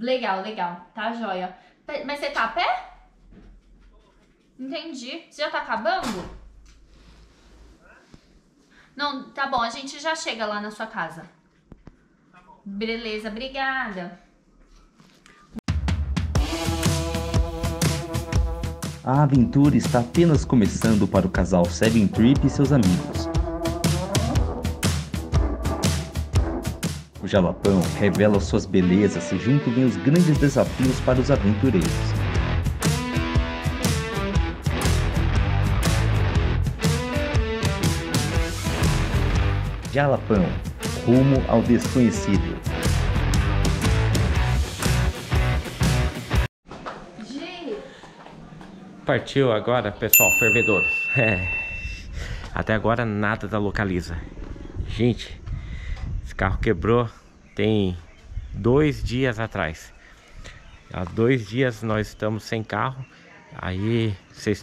Legal, legal. Tá joia. Mas você tá a pé? Entendi. Você já tá acabando? Não, tá bom. A gente já chega lá na sua casa. Tá bom. Beleza, obrigada. A aventura está apenas começando para o casal 7Trip e seus amigos. O Jalapão revela suas belezas e junto vem os grandes desafios para os aventureiros. Jalapão, rumo ao desconhecido. Partiu agora, pessoal, fervedouros. Até agora nada da Localiza. Gente, esse carro quebrou tem 2 dias atrás. Há 2 dias nós estamos sem carro. Aí vocês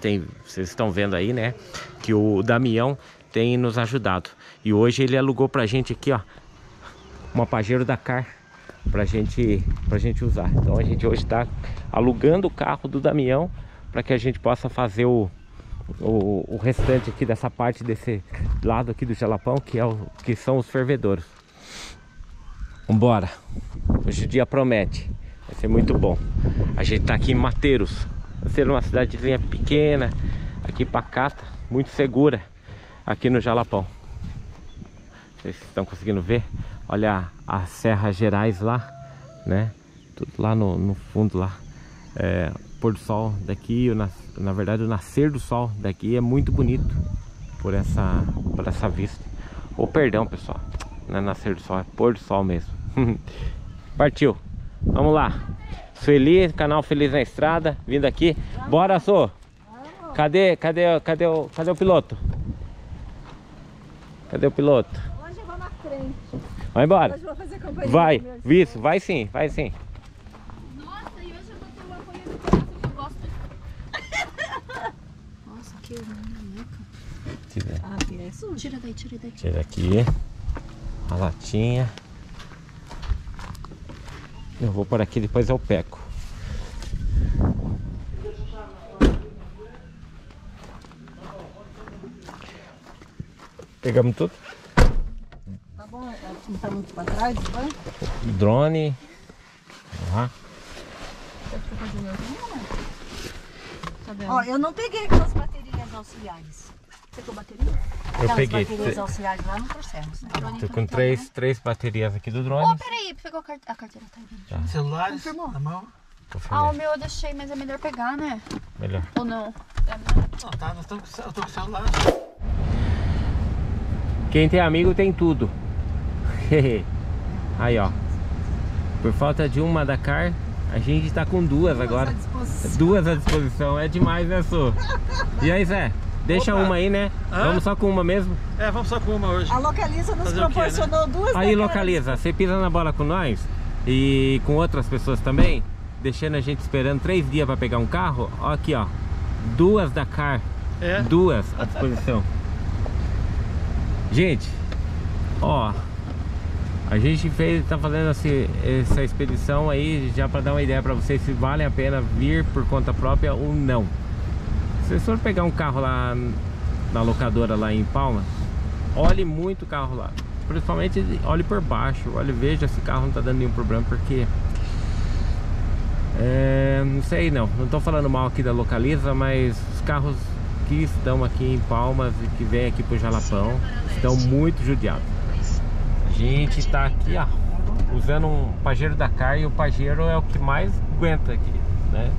estão vendo aí, né, que o Damião tem nos ajudado. E hoje ele alugou pra gente aqui, ó, uma Pajero Dakar pra gente usar. Então a gente hoje tá alugando o carro do Damião para que a gente possa fazer o restante aqui dessa parte, desse lado aqui do Jalapão, que são os fervedouros. Vambora, hoje o dia promete, vai ser muito bom. A gente tá aqui em Mateiros, vai ser uma cidadezinha pequena, aqui pacata, muito segura, aqui no Jalapão. Vocês estão conseguindo ver? Olha a Serra Gerais lá, né? Tudo lá no fundo lá. É, pôr do sol daqui, na verdade o nascer do sol daqui é muito bonito por essa vista. Ou perdão, pessoal, não é nascer do sol, é pôr do sol mesmo. Partiu, vamos lá. Sueli, canal Feliz na Estrada, vindo aqui. Bora, Su! Cadê o piloto? Cadê o piloto? Hoje eu vou na frente. Vai embora. Hoje eu vou fazer companhia. Vai, isso, vai sim, vai sim. Tira aqui a latinha. Eu vou por aqui, depois eu peco. Pegamos tudo? Tá bom, não tá muito pra trás, vai? Drone. Uhum. Ó, eu não peguei aquelas baterias auxiliares. Você pegou bateria? Eu peguei. Aquelas baterias auxiliares lá não trouxemos, né? Tô com três baterias aqui do drone. Oh, peraí, pegou a carteira, tá aí dentro. Celulares, na mão. Ah, o meu eu deixei, mas é melhor pegar, né? Melhor. Ou não? É melhor. Não, tá, eu tô com o celular. Quem tem amigo tem tudo. Aí, ó. Por falta de uma Dakar, a gente tá com duas agora. Duas à disposição. É demais, né, Su? E aí, Zé? Deixa Opa. Uma aí, né? Hã? Vamos só com uma mesmo? É, vamos só com uma hoje. A Localiza nos proporcionou quê, né? Duas. Aí, Localiza, você pisa na bola com nós e com outras pessoas também, deixando a gente esperando 3 dias para pegar um carro. Ó, aqui, ó. Duas Dakar. É? Duas à disposição. Gente, ó. A gente tá fazendo essa expedição aí já para dar uma ideia para vocês se vale a pena vir por conta própria ou não. Se vocês forem pegar um carro lá na locadora lá em Palma, olhe muito o carro lá. Principalmente olhe por baixo, olhe, veja se o carro não tá dando nenhum problema, porque... É, não sei não tô falando mal aqui da Localiza, mas os carros que estão aqui em Palmas e que vêm aqui pro Jalapão estão muito judiados. A gente tá aqui, ó, usando um Pajero Dakar e o Pajero é o que mais aguenta aqui, né?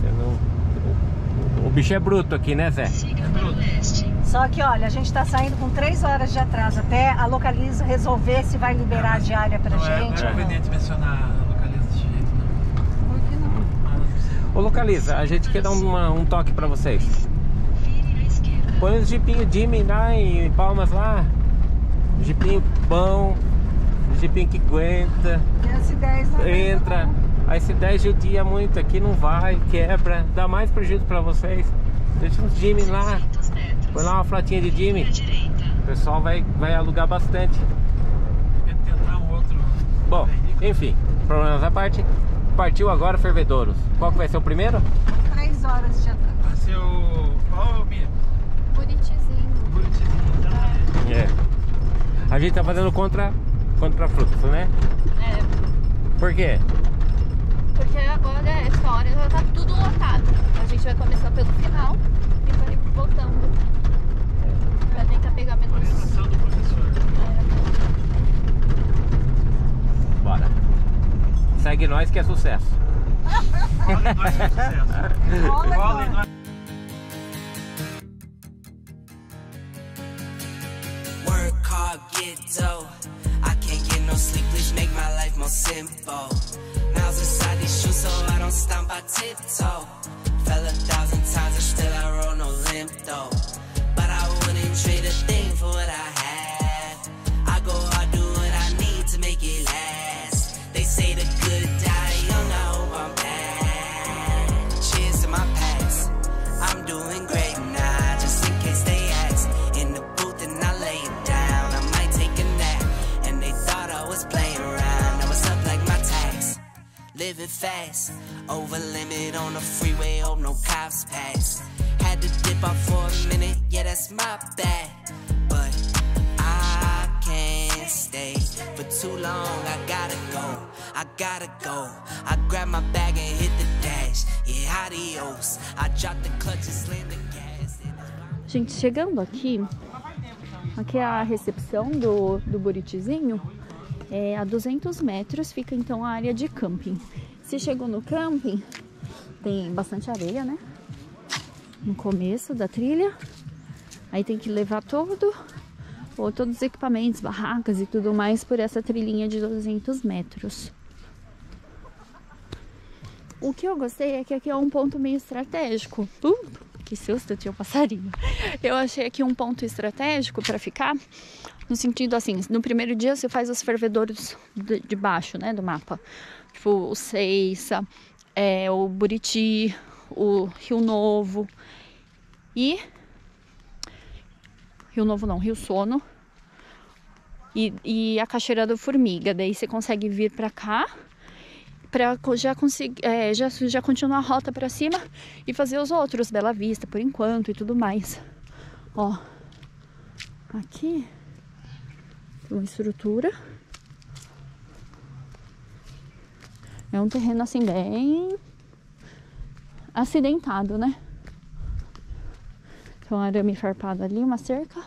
Você não... O bicho é bruto aqui, né, Zé? Só que, olha, a gente tá saindo com 3 horas de atraso até a Localiza resolver se vai liberar a diária pra gente. Não é conveniente mencionar a Localiza desse jeito, não. Por que não? Ô, Localiza, a gente quer dar um toque pra vocês. Põe os jipinhos Jimmy lá em Palmas lá. Jipinho bom. Jipinho que aguenta. E a S10 lá. Entra. A S10 judia muito aqui, não vai, quebra, dá mais prejuízo pra vocês. Deixa um Jimmy lá, põe lá uma flatinha de Jimmy. O pessoal vai alugar bastante. Bom, enfim, problemas à parte. Partiu agora Fervedouros. Qual que vai ser o primeiro? 3 horas de atraso. Vai ser o... Qual é o Bia? Buritizinho. Buritizinho, já é. A gente tá fazendo contra fluxo, né? É. Por quê? Porque agora, essa hora, já tá tudo lotado. A gente vai começar pelo final e vai voltando. É. Pra tentar pegar menos. Orientação do professor. É. Bora. Segue nós que é sucesso. Nós que é sucesso. Olha nós. Work hard, get dough. I can't get no sleep, please make my life more simple. Miles inside these shoes, so I don't stomp by tiptoe. Fell 1,000 times and still I roll no limp though. But I wouldn't trade a thing for what I have. I go hard, do what I need to make it last. They say the good die young, I hope I'm bad. Cheers to my past, I'm doing great now, just in case they ask. In the booth and I lay it down, I might take a nap. And they thought I was playing around, I was up like my tax. Living fast, over limit on the freeway, hope no cops pass. Had to dip out for a minute, yeah that's my bad. But I can't stay for too long, I gotta go, I gotta go. I grab my bag and hit the dash, yeah adios. I drop the clutch and slam the gas. Gente, chegando aqui é a recepção do Buritizinho. É, a 200 metros fica então a área de camping. Se chegou no camping, tem bastante areia, né? No começo da trilha. Aí tem que levar todos os equipamentos, barracas e tudo mais por essa trilhinha de 200 metros. O que eu gostei é que aqui é um ponto meio estratégico. Que susto, tinha um passarinho. Eu achei aqui um ponto estratégico para ficar. No sentido assim, no primeiro dia você faz os fervedouros de baixo, né, do mapa. Tipo, o Seissa, o Buriti, o Rio Novo e... Rio Novo não, Rio Sono. E a Cacheira da Formiga. Daí você consegue vir pra cá, pra já continuar a rota pra cima e fazer os outros, Bela Vista por enquanto e tudo mais. Ó, aqui... uma estrutura, é um terreno assim bem acidentado, né? Tem um arame farpado ali, uma cerca.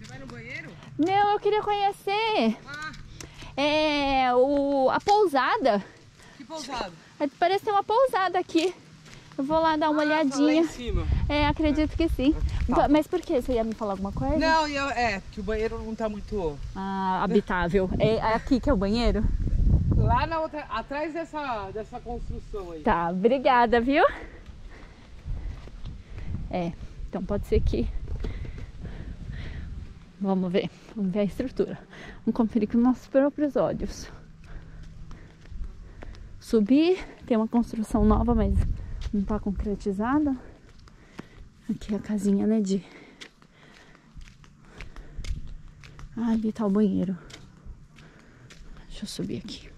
Você vai no banheiro? Não, eu queria conhecer a pousada. Que pousada? Parece ter uma pousada aqui. Eu vou lá dar uma olhadinha. Tá lá em cima. É, acredito que sim. Tá. Mas por que? Você ia me falar alguma coisa? Não, que o banheiro não tá muito... habitável. É aqui que é o banheiro? Lá na outra, atrás dessa construção aí. Tá, obrigada, viu? É, então pode ser que... Vamos ver a estrutura. Vamos conferir com nossos próprios olhos. Subir, tem uma construção nova, mas... não tá concretizada. Aqui é a casinha, né, de... ali tá o banheiro. Deixa eu subir aqui.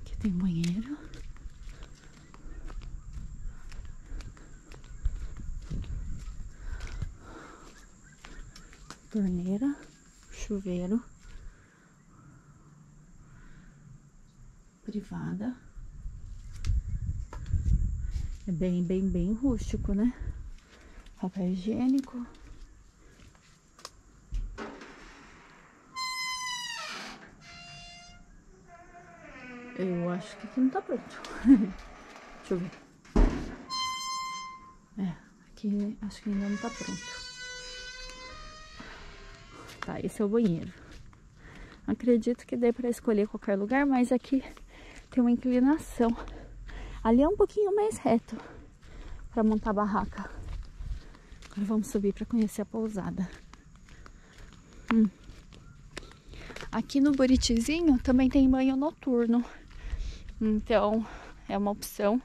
Aqui tem banheiro. Torneira, chuveiro, privada. É bem, bem, bem rústico, né? Papel higiênico. Eu acho que aqui não tá pronto. Deixa eu ver. É, aqui acho que ainda não tá pronto. Tá, esse é o banheiro. Acredito que dê pra escolher qualquer lugar, mas aqui tem uma inclinação. Ali é um pouquinho mais reto pra montar a barraca. Agora vamos subir pra conhecer a pousada. Aqui no Buritizinho também tem banho noturno. Então, é uma opção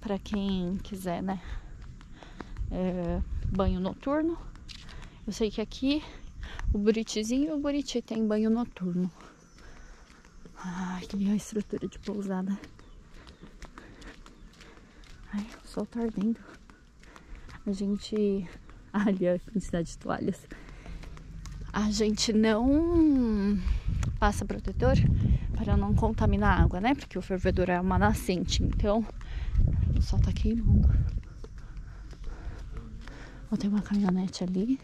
para quem quiser, né? Banho noturno. Eu sei que aqui o Buritizinho e o Buriti tem banho noturno. Ai, que linda estrutura de pousada. Ai, o sol tá ardendo. A gente... Olha a quantidade de toalhas. A gente não passa protetor para não contaminar a água, né? Porque o fervedor é uma nascente, então o sol tá queimando. Ó, tem uma caminhonete ali.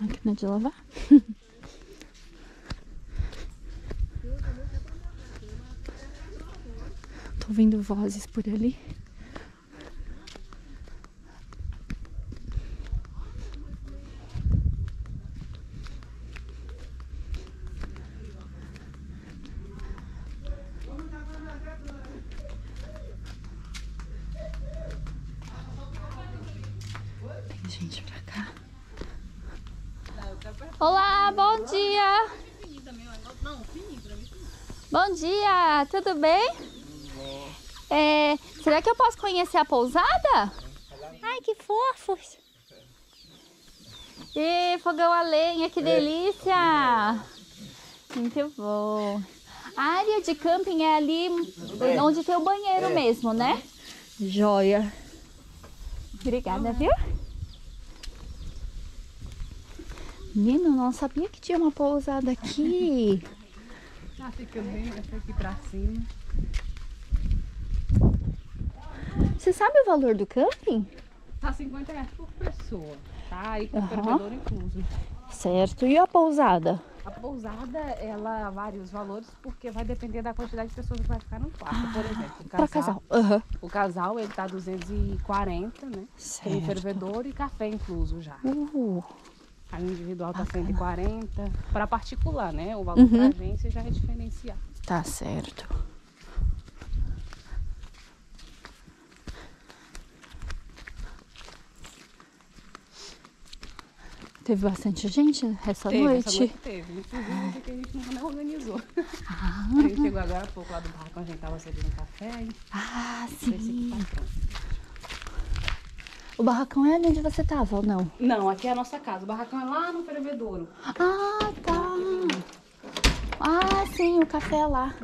Máquina de lavar. Tô ouvindo vozes por ali. Tem gente pra cá. Olá, bom dia! Bom dia, tudo bem? Será que eu posso conhecer a pousada? Ai, que fofos! E fogão a lenha, que delícia! Muito bom! A área de camping é ali onde tem o banheiro mesmo, né? Joia! Obrigada, viu? Menino, não sabia que tinha uma pousada aqui. Ah, fica bem, até aqui pra cima. Você sabe o valor do camping? Tá R$50 por pessoa, tá? Aí com fervedor incluso. Certo. E a pousada? A pousada, ela varia os valores porque vai depender da quantidade de pessoas que vai ficar no quarto. Por exemplo, o casal. O casal, ele tá 240, né? Certo. Tem fervedor e café incluso já. A individual tá 140, para particular, né? O valor da agência já é diferenciado. Tá certo. Teve bastante gente essa noite? Essa noite teve, inclusive que a gente não organizou. A gente chegou agora há pouco lá do barco, a gente tava servindo café e... Ah, sim. O barracão é ali onde você tava ou não? Não, aqui é a nossa casa. O barracão é lá no fervedouro. Ah, tá. Ah, sim, o café é lá.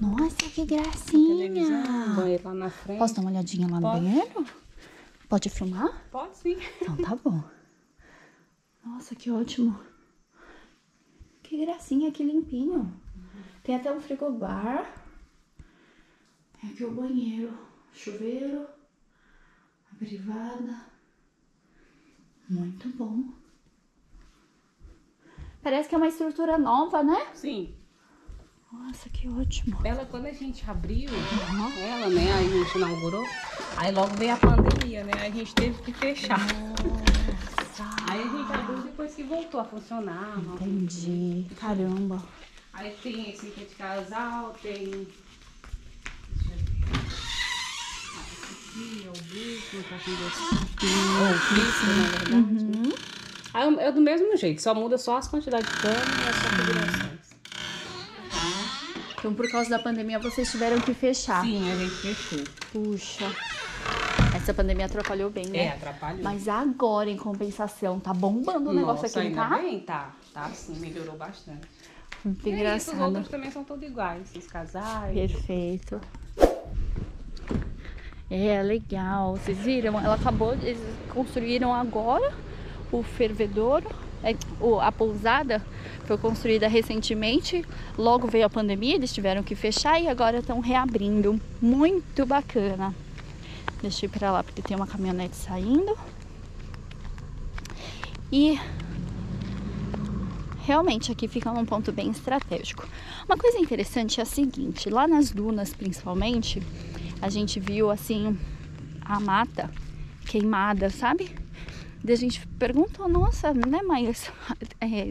Nossa, que gracinha. Banheiro lá na frente. Posso dar uma olhadinha lá no banheiro? Pode filmar? Pode, sim. Então tá bom. Nossa, que ótimo. Que gracinha, que limpinho. Tem até um frigobar. Tem aqui o banheiro, chuveiro. Privada. Muito bom. Parece que é uma estrutura nova, né? Sim. Nossa, que ótimo. Ela, quando a gente abriu ela, né? Aí a gente inaugurou. Aí logo veio a pandemia, né? Aí a gente teve que fechar. Nossa. Aí a gente abriu e depois que voltou a funcionar. Entendi. Caramba. Aí tem esse aqui de casal, tem... É o bico, tá com docinho. É o bico, na verdade. Aí é do mesmo jeito, só muda só as quantidades de cama e as configurações. Então, por causa da pandemia, vocês tiveram que fechar. Sim, a gente fechou. Puxa. Essa pandemia atrapalhou bem, né? É, atrapalhou. Mas agora, em compensação, tá bombando o negócio aqui, não tá? Bem, tá. Tá, sim, melhorou bastante. Muito engraçado. Os outros também são todos iguais, esses casais. Perfeito. É, legal. Vocês viram? Ela acabou... Eles construíram agora o fervedouro. A pousada foi construída recentemente. Logo veio a pandemia, eles tiveram que fechar e agora estão reabrindo. Muito bacana. Deixa eu ir pra lá porque tem uma caminhonete saindo. E... Realmente aqui fica num ponto bem estratégico. Uma coisa interessante é a seguinte. Lá nas dunas, principalmente... A gente viu, assim, a mata queimada, sabe? Daí a gente perguntou, nossa, né, mas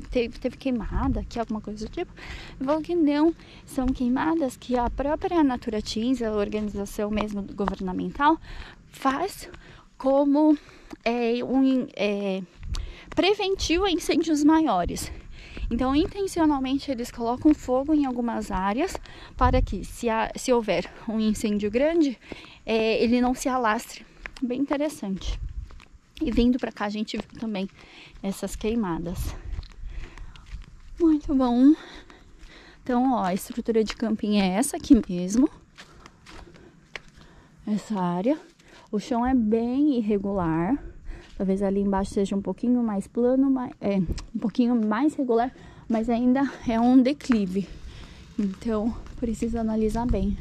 teve queimada aqui, alguma coisa do tipo? Eu falo que não, são queimadas que a própria NaturaTins, a organização mesmo governamental, faz como preventivo a incêndios maiores. Então, intencionalmente, eles colocam fogo em algumas áreas para que, se houver um incêndio grande, ele não se alastre. Bem interessante. E vindo para cá, a gente viu também essas queimadas. Muito bom. Então, ó, a estrutura de camping é essa aqui mesmo. Essa área. O chão é bem irregular. Talvez ali embaixo seja um pouquinho mais plano, um pouquinho mais regular, mas ainda é um declive. Então, precisa analisar bem.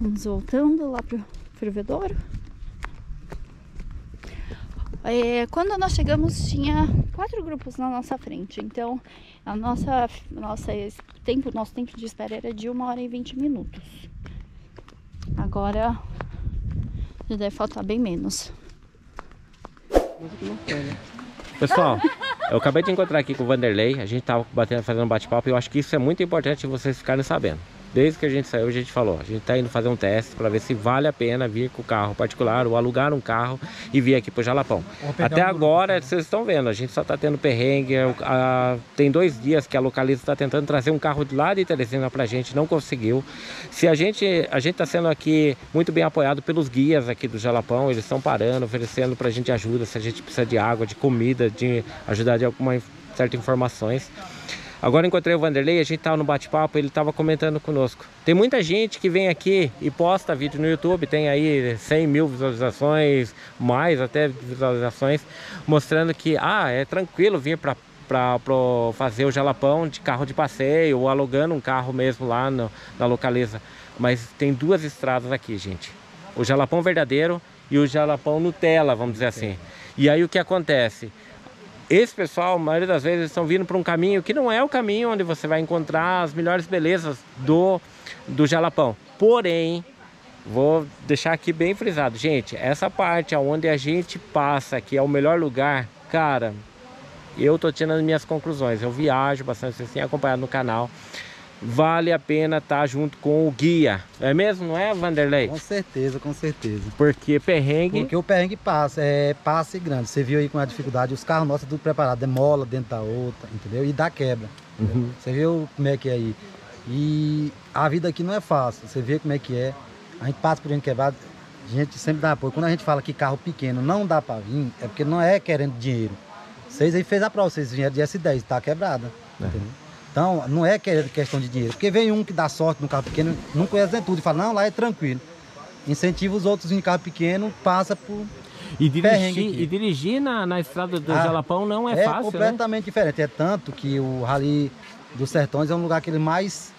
Vamos voltando lá pro fervedouro. Quando nós chegamos, tinha 4 grupos na nossa frente, então a nosso tempo de espera era de 1h e 20 minutos. Agora já deve faltar bem menos. Pessoal, eu acabei de encontrar aqui com o Vanderlei, a gente tava fazendo um bate-papo e eu acho que isso é muito importante vocês ficarem sabendo. Desde que a gente saiu, a gente falou, a gente tá indo fazer um teste para ver se vale a pena vir com o carro particular ou alugar um carro e vir aqui pro Jalapão. Até agora, vocês estão vendo, a gente só tá tendo perrengue. Tem 2 dias que a Localiza tá tentando trazer um carro de lá de Teresina pra gente, não conseguiu. A gente tá sendo aqui muito bem apoiado pelos guias aqui do Jalapão, eles estão parando, oferecendo pra gente ajuda, se a gente precisa de água, de comida, de ajudar de alguma certa informações. Agora encontrei o Vanderlei, a gente tava no bate-papo, ele tava comentando conosco. Tem muita gente que vem aqui e posta vídeo no YouTube, tem aí 100 mil visualizações, mais até visualizações, mostrando que, é tranquilo vir pra fazer o Jalapão de carro de passeio, ou alugando um carro mesmo lá na Localiza. Mas tem 2 estradas aqui, gente. O Jalapão verdadeiro e o Jalapão Nutella, vamos dizer assim. E aí o que acontece? Esse pessoal, a maioria das vezes, estão vindo para um caminho que não é o caminho onde você vai encontrar as melhores belezas do Jalapão. Porém, vou deixar aqui bem frisado. Gente, essa parte onde a gente passa, que é o melhor lugar, cara, eu tô tirando minhas conclusões. Eu viajo bastante, assim, acompanhado no canal. Vale a pena estar junto com o guia. É mesmo, não é, Vanderlei? Com certeza, com certeza. Porque perrengue... Porque o perrengue passa, passa e grande. Você viu aí com a dificuldade, os carros nossos tudo preparado, demola dentro da outra, entendeu? E dá quebra. Uhum. Você viu como é que é aí. E a vida aqui não é fácil, você vê como é que é. A gente passa por dentro quebrado, a gente sempre dá apoio. Quando a gente fala que carro pequeno não dá pra vir, é porque não é querendo dinheiro. Vocês aí fez a prova, vocês vieram de S10, tá quebrada, entendeu? Então, não é questão de dinheiro. Porque vem um que dá sorte no carro pequeno, não conhece tudo e fala, não, lá é tranquilo. Incentiva os outros em carro pequeno, passa por... E dirigir na estrada do Jalapão não é fácil, completamente, né? Diferente. É tanto que o Rally dos Sertões é um lugar que ele mais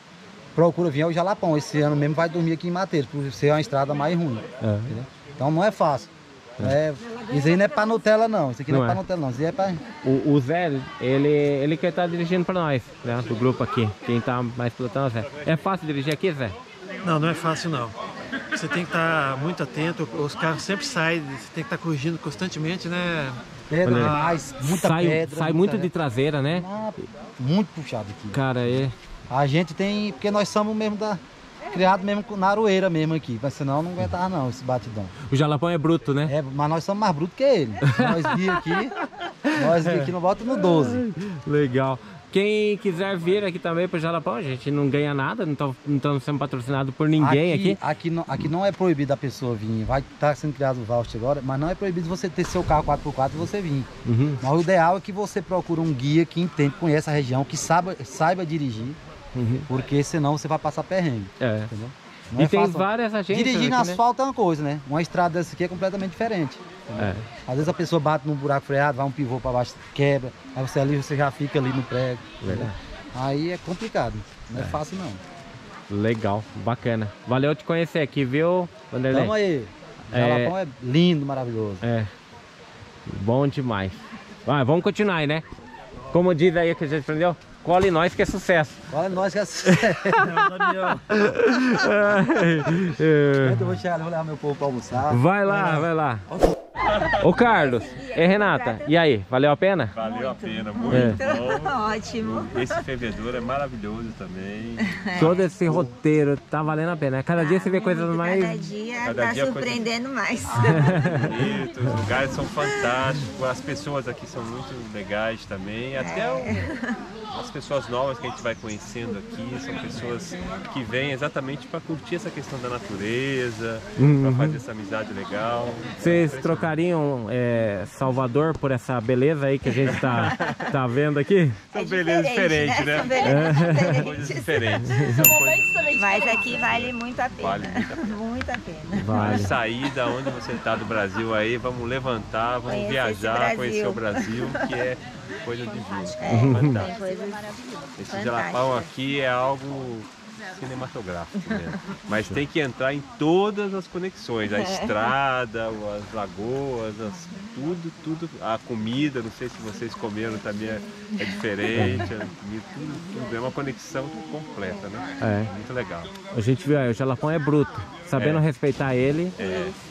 procura vir ao Jalapão. Esse ano mesmo vai dormir aqui em Mateiros, por ser uma estrada mais ruim. É. Então, não é fácil. Isso aí não é pra Nutella, não. Isso aqui não é pra Nutella, não. Isso aí é pra... O Zé, ele que tá dirigindo pra nós, né? Do grupo aqui. Quem tá mais pilotando é o Zé. É fácil dirigir aqui, Zé? Não, não é fácil, não. Você tem que estar muito atento. Os carros sempre saem. Você tem que estar corrigindo constantemente, né? Pedra demais, muita pedra. Sai muito de traseira, né? Muito puxado aqui. Cara, a gente tem... Porque nós somos mesmo da... Criado mesmo na aroeira mesmo aqui, mas senão não aguentava não esse batidão. O Jalapão é bruto, né? Mas nós somos mais brutos que ele. Nós vi aqui no voto no 12. Legal. Quem quiser vir aqui também pro Jalapão, a gente não ganha nada, não estamos sendo patrocinados por ninguém aqui. Aqui não é proibido a pessoa vir, tá sendo criado o voucher agora, mas não é proibido você ter seu carro 4x4 e você vir. Uhum. Mas o ideal é que você procure um guia que entende, conhece a região, que saiba dirigir. Uhum. Porque senão você vai passar perrengue. Entendeu? Não é fácil. Várias agências. Dirigir no asfalto, né? É uma coisa, né? Uma estrada dessa aqui é completamente diferente. Às vezes a pessoa bate num buraco freado, vai um pivô para baixo, quebra, aí você já fica ali no prego. Aí é complicado, não é fácil não. Legal, bacana. Valeu te conhecer aqui, viu, Vanderlei? Tamo aí. O Jalapão é lindo, maravilhoso. Bom demais. Vamos continuar aí, né? Como diz aí que a gente aprendeu? Cola em nós que é sucesso. Cola em nós que é sucesso. Eu vou chegar, vou levar meu povo pra almoçar. Vai lá, vai lá. Ô Carlos, é Renata, e aí, valeu a pena? Valeu a pena, muito bom. Ótimo. Esse fervedor é maravilhoso também. Todo esse roteiro tá valendo a pena. Cada dia você vê coisas mais... Cada dia tá surpreendendo mais. Bonito, os lugares são fantásticos, as pessoas aqui são muito legais também. Até as pessoas novas que a gente vai conhecendo aqui, são pessoas que vêm exatamente para curtir essa questão da natureza, para fazer essa amizade legal. Vocês trocaram Salvador por essa beleza aí que a gente tá vendo aqui? São belezas diferentes, né? São coisas diferentes. Mas aqui vale muito a pena. Vale muito a pena. Vamos sair da onde você tá do Brasil aí, vamos levantar, vamos viajar, conhecer o Brasil, que é coisa de vida. Esse Jalapão aqui é algo cinematográfico mesmo, mas tem que entrar em todas as conexões, a estrada, as lagoas, tudo, a comida, não sei se vocês comeram também, é diferente, tudo, é uma conexão completa, né? É. Muito legal. A gente viu aí, o Jalapão é bruto, sabendo respeitar ele,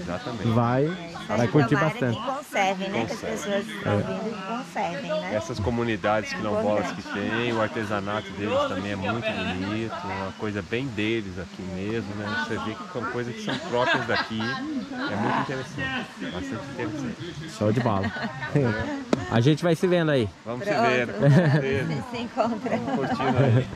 exatamente. Vai curtir bastante. Que conservem, né? Conserve. Que as pessoas estão vindo e conservem, né? Essas comunidades quilombolas que tem, o artesanato deles também é muito bonito, uma coisa bem deles aqui mesmo, né? Você vê que são coisas que são próprias daqui, é muito interessante, bastante interessante. Show de bola. A gente vai se vendo aí. Vamos se ver. Se encontra. Vamos curtindo aí.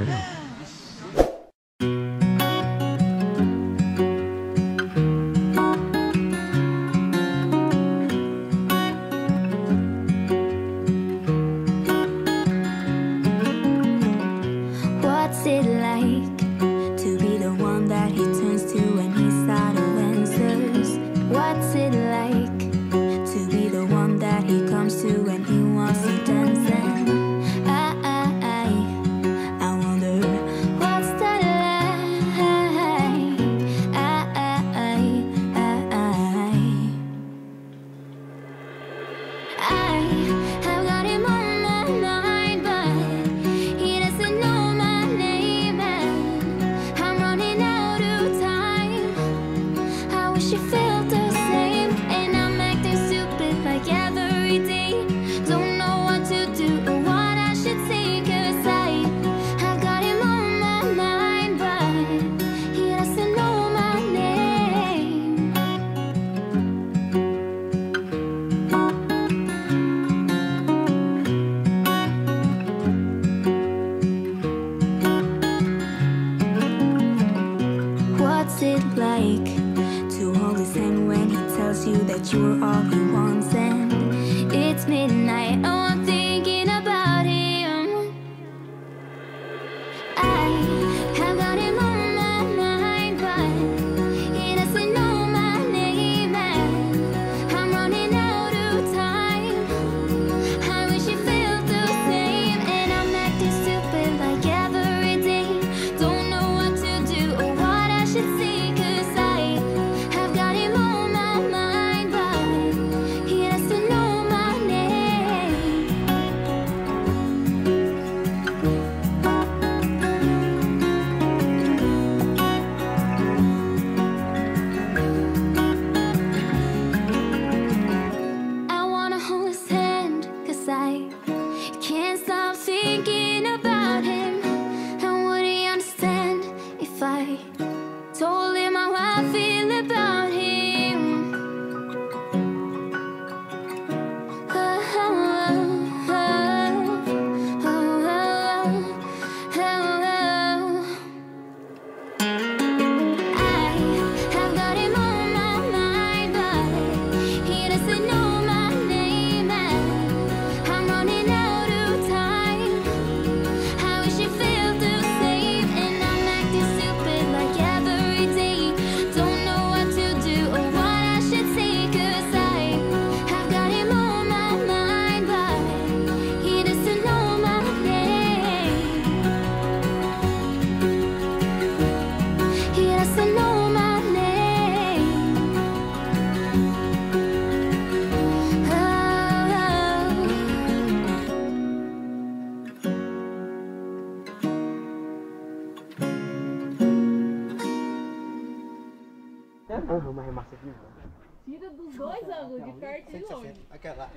Tira dos dois ângulos, de perto e longe. Aquela.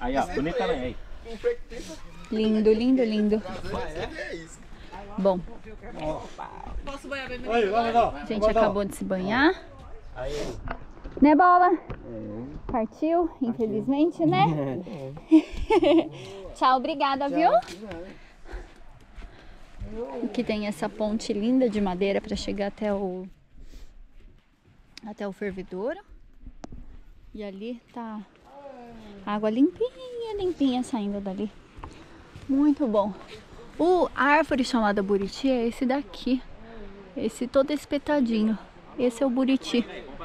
Aí, ó, bonita aí. Lindo, lindo, lindo. Bom. Posso banhar bem? A gente acabou de se banhar. Né, Bola? Partiu, infelizmente, né? Tchau, obrigada, viu? Aqui tem essa ponte linda de madeira para chegar até o fervedouro. E ali tá água limpinha, limpinha saindo dali. Muito bom. A árvore chamada Buriti é esse daqui. Esse todo espetadinho. Esse é o Buriti.